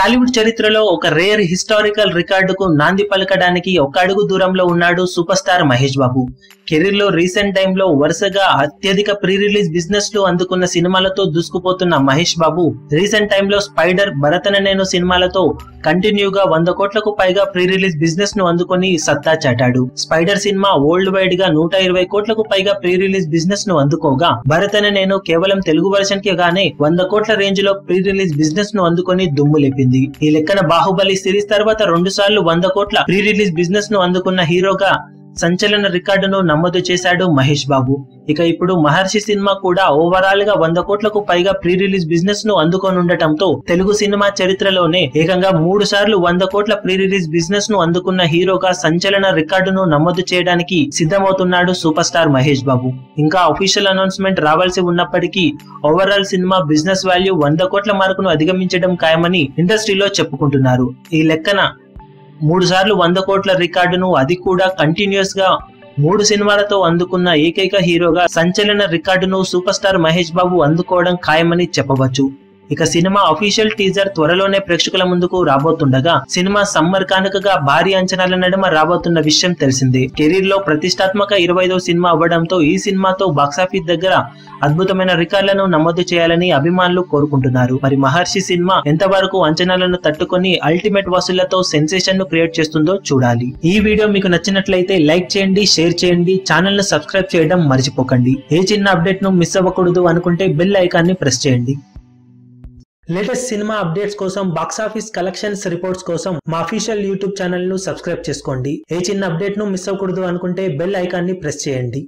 టాలీవుడ్ చరిత్రలో ఒక rare historical రికార్డుకు నాంది పలకడానికి ఒక అడుగు దూరంలో ఉన్నాడు సూపర్ స్టార్ మహేష్ బాబు. కెరీర్లో రీసెంట్ టైంలో వరుసగా అత్యధిక ప్రీ రిలీజ్ బిజినెస్ లు అందుకున్న సినిమాలతో దూసుకుపోతున్న మహేష్ బాబు రీసెంట్ టైంలో స్పైడర్, భరత్ అనే నేను సినిమాలతో కంటిన్యూగా 100 కోట్లకు పైగా ప్రీ రిలీజ్ బిజినెస్ ను అందుకుని సత్తా చాటాడు. స్పైడర్ సినిమా వరల్డ్ వైడ్ గా 120 కోట్లకు పైగా ప్రీ రిలీజ్ బిజినెస్ ను అందుకోగా, భరత్ అనే నేను కేవలం తెలుగు వర్షన్ కి గానే 100 కోట్ల రేంజ్ లో ప్రీ రిలీజ్ బిజినెస్ ను అందుకుని దుమ్ము లేపింది. ఈ లెక్కన బాహుబలి సిరీస్ తర్వాత 2 సార్లు 100 కోట్ల ప్రీ రిలీజ్ బిజినెస్ ను అందుకున్న హీరోగా సంచలన రికార్డును నమోదు చేశాడు మహేష్ బాబు. ఇక ఇప్పుడు మహర్షి సినిమా కూడా ఓవరాల్ గా 100 కోట్లకు పైగా ప్రీ రిలీజ్ బిజినెస్ ను అందుకోనుండటంతో తెలుగు సినిమా చరిత్రలోనే ఏకంగా 3 సార్లు 100 కోట్ల ప్రీ రిలీజ్ బిజినెస్ ను అందుకున్న హీరోగా సంచలన రికార్డును నమోదు చేయడానికి సిద్ధమవుతున్నాడు సూపర్ స్టార్ మహేష్ బాబు. ఇంకా అఫీషియల్ అనౌన్స్మెంట్ రావాల్సి ఉన్నప్పటికీ ఓవరాల్ సినిమా బిజినెస్ వాల్యూ 100 కోట్ల మార్కును అధిగమించడం ఖాయమని ఇండస్ట్రీలో చెప్పుకుంటున్నారు. ఈ లెక్కన 3 సార్లు 100 కోట్ల రికార్డును, అది కూడా కంటిన్యూస్ గా 3 సినిమాలతో అందుకున్న ఏకైక హీరోగా సంచలన రికార్డును సూపర్ స్టార్ మహేష్ బాబు అందుకోవడం ఖాయమని చెప్పవచ్చు. ఇక సినిమా అఫీషియల్ టీజర్ త్వరలోనే ప్రేక్షకుల ముందుకు రాబోతుండగా, సినిమా సమ్మర్ కానుకగా భారీ అంచనాల నడుమ రాబోతున్న విషయం తెలిసిందే. కెరీర్ లో ప్రతిష్టాత్మక 25వ సినిమా అవ్వడంతో ఈ సినిమాతో బాక్సాఫీస్ దగ్గర అద్భుతమైన రికార్డులను నమోదు చేయాలని అభిమానులు కోరుకుంటున్నారు. మరి మహర్షి సినిమా ఎంతవరకు అంచనాలను తట్టుకొని అల్టిమేట్ వసూళ్లతో సెన్సేషన్ ను క్రియేట్ చేస్తుందో చూడాలి. ఈ వీడియో మీకు నచ్చినట్లయితే లైక్ చేయండి, షేర్ చేయండి, ఛానల్ ను సబ్స్క్రైబ్ చేయడం మర్చిపోకండి. ఏ చిన్న అప్డేట్ ను మిస్ అవ్వకూడదు అనుకుంటే బెల్ ఐకాన్ ని ప్రెస్ చేయండి. లేటెస్ట్ సినిమా అప్డేట్స్ కోసం, బాక్సాఫీస్ కలెక్షన్స్ రిపోర్ట్స్ కోసం మా అఫీషియల్ యూట్యూబ్ ఛానల్ ను సబ్స్క్రైబ్ చేసుకోండి. ఏ చిన్న అప్డేట్ ను మిస్ అవ్వకూడదు అనుకుంటే బెల్ ఐకాన్ ని ప్రెస్ చేయండి.